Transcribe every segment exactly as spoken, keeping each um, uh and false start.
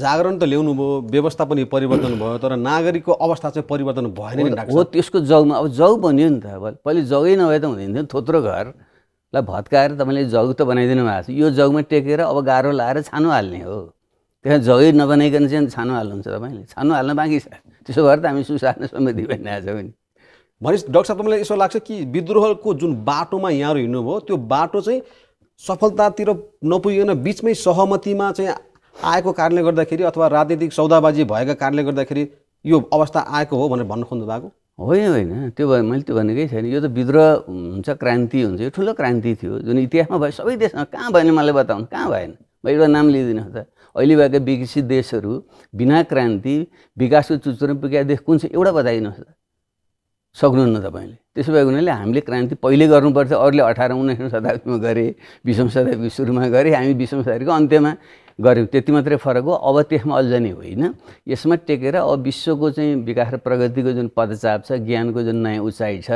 जागरण तो ल्याउनु भयो, व्यवस्था पनि परिवर्तन भयो, तर नागरिकको अवस्था चाहिँ परिवर्तन भएन नि डाक्टर। हो त्यसको जगमा अब जग बन्यो नि त। पहिले जगै नभए त हुँदैन थियो। थोत्रो घरलाई भत्काएर तपाईँले जग त बनाइदिनु भएको छ। यो जगमा टेकेर अब गाह्रो लाएर छानो हाल्ने हो। त्यहाँ जगै नबनाइकन चाहिँ छानो हाल्नुहुन्छ तपाईँले। छानो हाल्न बाँकी छ। त्यसो भएर त हामी सुशासन समिति बनाएछौँ नि। भनेपछि डाक्टर साहब तपाईँलाई यसो लाग्छ कि विद्रोहको जुन बाटोमा यहाँहरू हिँड्नुभयो त्यो बाटो चाहिँ सफलतातिर नपुगेन, बीचमै सहमतिमा चाहिँ आएको कारणले गर्दाखेरि अथवा राजनीतिक सौदाबाजी भएका कारणले गर्दाखेरि यो अवस्था आएको हो भनेर भन्न खोज्नु भएको? होइन होइन, त्यो भए मैले त्यो भनेकै छैन। यो त विद्रोह हुन्छ, क्रान्ति हुन्छ। यो ठुलो क्रान्ति थियो जुन इतिहासमा भयो सबै देशमा। कहाँ भएन मलाई बताउनु, कहाँ भएन? म एउटा नाम लिइदिनुहोस् त। अहिले भएका विकसित देशहरू बिना क्रान्ति विकासको चुचुरमा पुगेका देश कुन छ? एउटा बताइदिनुहोस् त। सक्नुहुन्न तपाईँले। त्यसो भएको हुनाले हामीले क्रान्ति पहिले गर्नुपर्छ। अरूले अठारौँ उन्नाइसौँ शताब्दीमा गरे, बीसौँ शताब्दीको सुरुमा गरे, हामी बीसौँ शताब्दीको अन्त्यमा गऱ्यौँ। त्यति मात्रै फरक हो। अब त्यसमा अल्झने होइन, यसमा टेकेर अब विश्वको चाहिँ विकास र प्रगतिको जुन पदचाप छ, ज्ञानको जुन नयाँ उचाइ छ,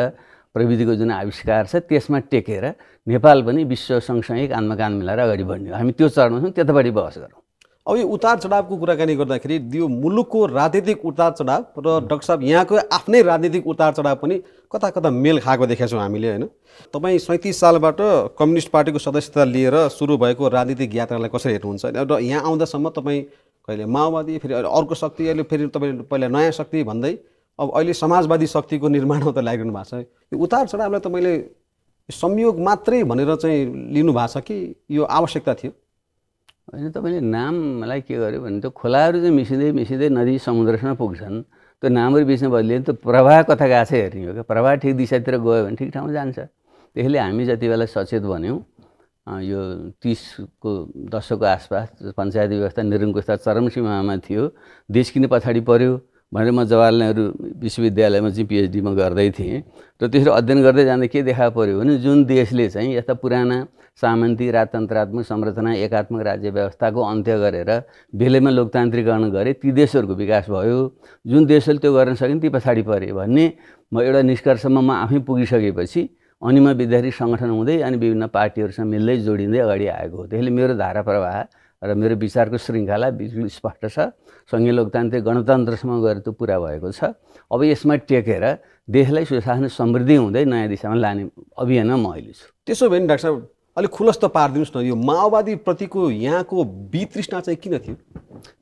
प्रविधिको जुन आविष्कार छ, त्यसमा टेकेर नेपाल पनि विश्व सँगसँगै कानमा कान मिलाएर अगाडि बढ्ने। हामी त्यो चरणमा छौँ, त्यतापट्टि बहस गरौँ। अब यो उतार चढावको कुराकानी गर्दाखेरि यो मुलुकको राजनीतिक उतार चढाव र डाक्टर साहब यहाँको आफ्नै राजनीतिक उतार चढाव पनि कता कता मेल खाएको देखेका छौँ हामीले, होइन? तपाईँ सैँतिस सालबाट कम्युनिस्ट पार्टीको सदस्यता लिएर सुरु भएको राजनीतिक यात्रालाई कसरी हेर्नुहुन्छ? र यहाँ आउँदासम्म तपाईँ कहिले माओवादी, फेरि अर्को शक्ति, अहिले फेरि तपाईँ पहिला नयाँ शक्ति भन्दै अब अहिले समाजवादी शक्तिको निर्माणमा त लागिरहनु भएको छ। यो उतार चढावलाई तपाईँले संयोग मात्रै भनेर चाहिँ लिनु भएको छ कि यो आवश्यकता थियो? होइन, तपाईँले नामलाई के गर्यो भने त खोलाहरू चाहिँ मिसिँदै मिसिँदै नदी समुद्रसम्म पुग्छन्। त्यो नामहरू बिचमा बदलियो भने त प्रवाह कता गएको छ हेर्ने हो क्या। प्रवाह ठिक दिशातिर गयो भने ठिक ठाउँमा जान्छ। त्यसैले हामी जति बेला सचेत भन्यौँ, यो तिसको दशकको आसपास पञ्चायती व्यवस्था निरङ्कुश चरम सीमामा थियो, देश किन पछाडि पर्यो भनेर म जवाहरलाल नेहरू विश्वविद्यालयमा चाहिँ पिएचडीमा गर्दै थिएँ। र त्यसरी अध्ययन गर्दै जाँदा के देखा पऱ्यो भने जुन देशले चाहिँ यस्ता पुराना सामन्ती राजतन्त्रात्मक संरचना, एकात्मक राज्य व्यवस्थाको अन्त्य गरेर बेलैमा लोकतान्त्रिकरण गरे, ती देशहरूको विकास भयो। जुन देशले त्यो गर्न सकेन ती पछाडि परे भन्ने म एउटा निष्कर्षमा म आफै पुगिसकेपछि अनि म विद्यार्थी सङ्गठन हुँदै अनि विभिन्न पार्टीहरूसँग मिल्दै जोडिँदै अगाडि आएको हो। त्यसैले मेरो धारा प्रवाह र मेरो विचारको श्रृङ्खला बिल्कुल स्पष्ट छ। सङ्घीय लोकतान्त्रिक गणतन्त्रसम्म गएर त्यो पुरा भएको छ। अब यसमा टेकेर देशलाई सुशासन समृद्धि हुँदै नयाँ दिशामा लाने अभियानमा म अहिले छु। त्यसो भए डाक्टर साहब अलिक खुलस्त पारिदिनुहोस् न, यो माओवादीप्रतिको यहाँको वितृष्णा चाहिँ किन थियो?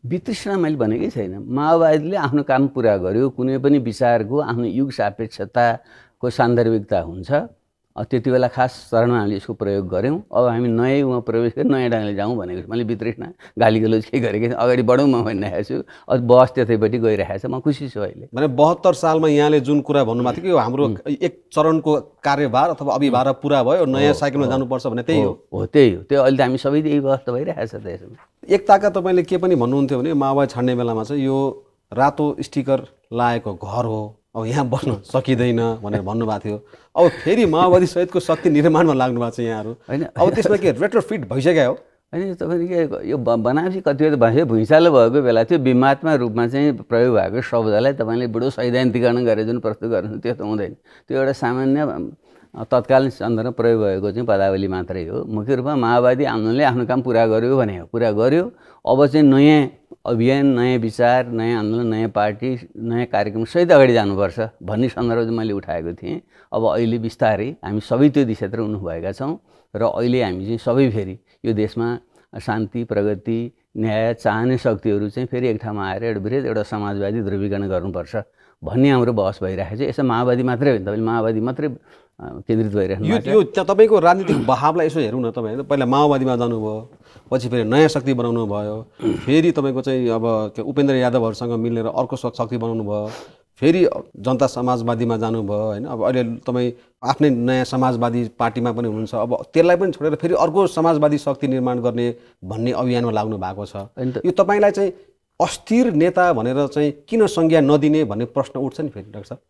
वितृष्णा मैले भनेकै छैन। माओवादीले आफ्नो काम पुरा गर्यो। कुनै पनि विचारको आफ्नो युग सापेक्षताको सान्दर्भिकता हुन्छ। त्यति बेला खास चरणमा हामीले यसको प्रयोग गऱ्यौँ। अब हामी नयाँ उहाँ प्रवेश गरेर नयाँ ढङ्गले जाउँ भनेको छु। मैले वितृष्णा गाली गलोज के गरेको अगाडि बढौँ म भनिरहेको छु। अब बहस त्यतैपट्टि गइरहेको छ। म खुसी छु अहिले। भने बहत्तर सालमा यहाँले जुन कुरा भन्नुभएको थियो कि हाम्रो एक चरणको कार्यभार अथवा अभिभार पुरा भयो, नयाँ साइकलमा जानुपर्छ भने त्यही हो। हो त्यही हो। त्यो अहिले त हामी सबै यही बहस त भइरहेको छ। त्यसमा एकताका तपाईँले के पनि भन्नुहुन्थ्यो भने माओवादी छाड्ने बेलामा चाहिँ यो रातो स्टिकर लागेको घर हो, अब यहाँ बस्न सकिँदैन भनेर भन्नुभएको थियो। अब फेरि माओवादी सहितको शक्ति निर्माणमा लाग्नु भएको छ यहाँहरू, होइन? अब त्यसमा के रेट्रोफिट भइसक्यो? होइन, तपाईँले यो बनाएपछि कतिवटा भाषा भुइँचालो भएको बेला त्यो विमात्मा रूपमा चाहिँ प्रयोग भएको शब्दलाई तपाईँले बडो सैद्धान्तिकरण गरेर जुन प्रस्तुत गर्नु त्यो त हुँदैन। त्यो एउटा सामान्य तत्कालीन सन्दर्भमा प्रयोग भएको चाहिँ पदावली मात्रै हो। मुख्य रूपमा माओवादी आन्दोलनले आफ्नो काम पुरा गर्यो भने हो, पुरा गर्यो। अब चाहिँ नयाँ अभियान, नयाँ विचार, नयाँ आन्दोलन, नयाँ पार्टी, नयाँ कार्यक्रमसहित अगाडि जानुपर्छ भन्ने सन्दर्भ चाहिँ मैले उठाएको थिएँ। अब अहिले बिस्तारै हामी सबै त्यो दिशातिर हुनुभएका छौँ। र अहिले हामी चाहिँ सबै फेरि यो देशमा शान्ति, प्रगति, न्याय चाहने शक्तिहरू चाहिँ फेरि एक ठाउँमा आएर एउटा वृहत एउटा समाजवादी ध्रुवीकरण गर्नुपर्छ भन्ने हाम्रो बहस भइरहेको छ। यसमा माओवादी मात्रै होइन, तपाईँले माओवादी मात्रै केन्द्रित भइरहेको यो यो तपाईँको राजनीतिक बहावलाई यसो हेरौँ न। तपाईँ पहिला माओवादीमा जानुभयो, पछि फेरि नयाँ शक्ति बनाउनु भयो, फेरि तपाईँको चाहिँ अब उपेन्द्र यादवहरूसँग मिलेर अर्को शक्ति बनाउनु भयो, फेरि जनता समाजवादीमा जानुभयो, होइन? अब अहिले तपाईँ आफ्नै नयाँ समाजवादी पार्टीमा पनि हुनुहुन्छ। अब त्यसलाई पनि छोडेर फेरि अर्को समाजवादी शक्ति निर्माण गर्ने भन्ने अभियानमा लाग्नु भएको छ। यो तपाईँलाई चाहिँ अस्थिर नेता भनेर चाहिँ किन संज्ञा नदिने भन्ने प्रश्न उठ्छ नि फेरि डाक्टर साहब।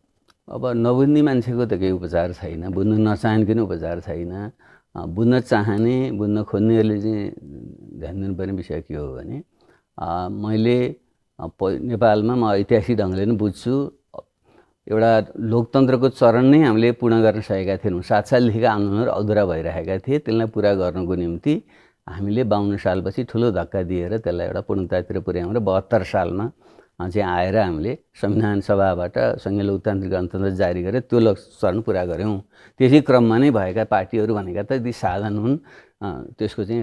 अब नबुझ्ने मान्छेको त केही उपचार छैन, बुझ्नु नचाहनेको उपचार छैन। बुझ्न चाहने, बुझ्न खोज्नेहरूले चाहिँ ध्यान दिनुपर्ने विषय के हो भने मैले नेपालमा म ऐतिहासिक ढङ्गले नै बुझ्छु। एउटा लोकतन्त्रको चरण नै हामीले पूर्ण गर्न सकेका थिएनौँ। सात सालदेखिका आन्दोलनहरू अधुरा भइरहेका थिए। त्यसलाई पुरा गर्नको निम्ति हामीले बाउन्न सालपछि ठुलो धक्का दिएर त्यसलाई एउटा पूर्णतातिर पुर्यायौं र बहत्तर सालमा चाहिँ आएर हामीले संविधान सभाबाट संघीय लोकतान्त्रिक गणतन्त्र जारी गरेर त्यो लक्ष्य पुरा गर्यौं। त्यसै क्रममा नै भएका पार्टीहरू भनेका त यदि साधन हुन् त्यसको चाहिँ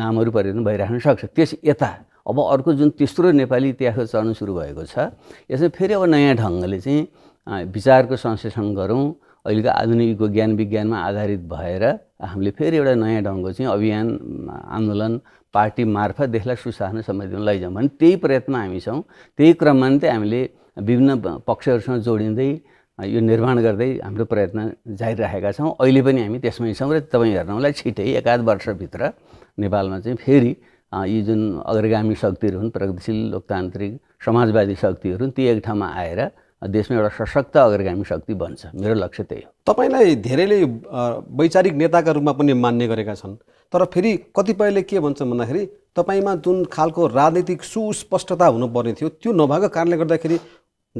नामहरू परिवर्तन भइराख्न सक्छ। त्यस यता अब अर्को जुन तेस्रो नेपाली इतिहासको चरण सुरु भएको छ, यसले फेरि अब नयाँ ढंगले चाहिँ विचारको संश्लेषण गरौं। अहिलेको आधुनिक ज्ञान विज्ञानमा आधारित भएर हामीले फेरि एउटा नयाँ ढंगको चाहिँ अभियान आन्दोलन पार्टी मार्फत देशलाई सुशासन समृद्धिमा लैजाउँ भने त्यही प्रयत्नमा हामी छौं। त्यही क्रममा चाहिँ हामीले विभिन्न पक्षहरूसँग जोडिँदै यो निर्माण गर्दै हाम्रो प्रयत्न जारी राखेका छौं। अहिले पनि हामी त्यसमै छौं र तपाई हेर्नलाई छिटै एकाध वर्षभित्र नेपालमा चाहिँ फेरि यी जुन अग्रगामी शक्तिहरू हुन्, प्रगतिशील लोकतान्त्रिक समाजवादी शक्तिहरू हुन्, ती एक ठाउँमा आएर देशमा एउटा सशक्त अग्रगामी शक्ति बन्छ। मेरो लक्ष्य त्यही हो। तपाईलाई धेरैले वैचारिक नेताका रूपमा पनि मान्ने गरेका छन्, तर फेरि कतिपयले के भन्छन् भन्दाखेरि तपाईमा जुन खालको राजनीतिक सुस्पष्टता हुनुपर्ने थियो त्यो नभएको कारणले गर्दाखेरि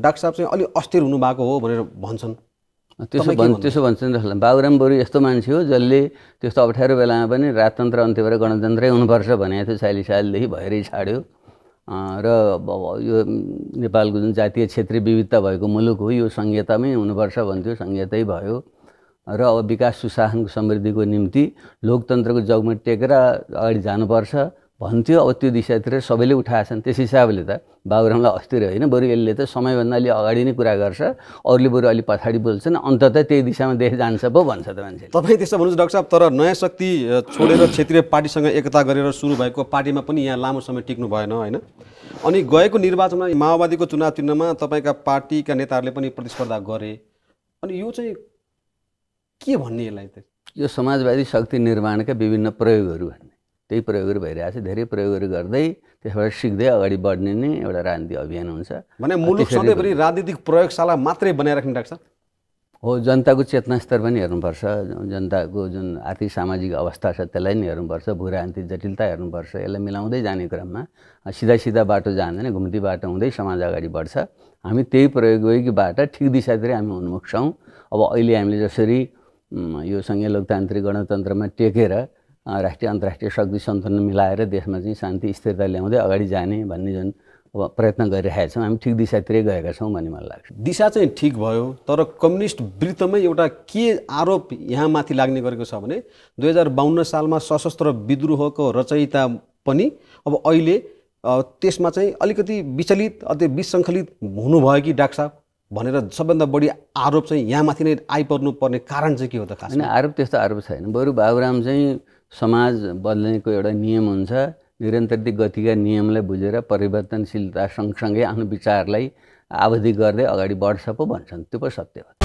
डाक्टर साहब चाहिँ अलि अस्थिर हुनुभएको हो भनेर भन्छन्। त्यसो भन् त्यसो भन्छन् बाबुराम बरु यस्तो मान्छे हो जसले त्यस्तो अप्ठ्यारो बेलामा पनि राजतन्त्र अन्त्य भएर गणतन्त्रै हुनुपर्छ भनेको थियो। चालिस सालदेखि भएरै छाड्यो र यो नेपालको जुन जातीय क्षेत्रीय विविधता भएको मुलुक हो, यो संघीयतामै हुनुपर्छ भन्थ्यो, संघीयतै भयो। र अब विकास सुशासनको समृद्धिको निम्ति लोकतन्त्रको जगमा टेकेर अगाडि जानुपर्छ भन्थ्यो। अब त्यो दिशातिर सबैले उठाएछन्। त्यस हिसाबले त बाबुरामलाई अस्थिर होइन, बरु यसले त समयभन्दा अलि अगाडि नै कुरा गर्छ, अरूले बरु अलि पछाडि बोल्छन्, अन्ततः त्यही दिशामा देश जान्छ पो भन्छ त मान्छे। तपाईँ त्यसो भन्नुहुन्छ डाक्टर साहब, तर नयाँ शक्ति छोडेर क्षेत्रीय पार्टीसँग एकता गरेर सुरु भएको पार्टीमा पनि यहाँ लामो समय टिक्नु भएन होइन? अनि गएको निर्वाचनमा माओवादीको चुनाव चिन्हमा तपाईँका पार्टीका नेताहरूले पनि प्रतिस्पर्धा गरे, अनि यो चाहिँ के भन्ने यसलाई? त यो समाजवादी शक्ति निर्माणका विभिन्न प्रयोगहरू भन्ने त्यही प्रयोगहरू भइरहेछ। धेरै प्रयोगहरू गर्दै त्यसबाट सिक्दै अगाडि बढ्ने नै एउटा राजनीतिक अभियान हुन्छ भने मुलुक सधैँभरि राजनीतिक प्रयोगशाला मात्रै बनाइराख्नु राख्छ हो। जनताको चेतना स्तर पनि हेर्नुपर्छ, जनताको जुन आर्थिक सामाजिक अवस्था छ त्यसलाई नि हेर्नुपर्छ, भूराजनीतिक जटिलता हेर्नुपर्छ। यसलाई मिलाउँदै जाने क्रममा सिधा सिधा बाटो जाँदैन, घुम्ती बाटो हुँदै समाज अगाडि बढ्छ। हामी त्यही प्रयोगबाट ठिक दिशातिर हामी उन्मुख छौँ। अब अहिले हामीले जसरी यो संघीय लोकतान्त्रिक गणतन्त्रमा टेकेर राष्ट्रिय अन्तर्राष्ट्रिय शक्ति सन्तुलन मिलाएर देशमा चाहिँ शान्ति स्थिरता ल्याउँदै अगाडि जाने भन्ने जुन अब प्रयत्न गरिरहेका छौँ, हामी ठिक दिशातिरै गएका छौँ भन्ने मलाई लाग्छ। दिशा चाहिँ ठिक भयो, तर कम्युनिस्ट वृत्तमै एउटा के आरोप यहाँमाथि लाग्ने गरेको छ भने दुई हजार बाहन्न सालमा सशस्त्र विद्रोहको रचयिता पनि अब अहिले त्यसमा चाहिँ अलिकति विचलित अति विसङ्खलित हुनुभयो कि डाक्टर साहब भनेर सबभन्दा बढी आरोप चाहिँ यहाँमाथि नै आइपर्नु पर्ने कारण चाहिँ के हो त? खास आरोप त्यस्तो आरोप छैन, बरु बाबुराम चाहिँ समाज बदल्नेको एउटा नियम हुन्छ, निरन्तरता गतिका नियमलाई बुझेर परिवर्तनशीलता सँगसँगै आफ्नो विचारलाई आवधिक गर्दै अगाडि बढ्छ पो भन्छन्। त्यो पो सत्य हो।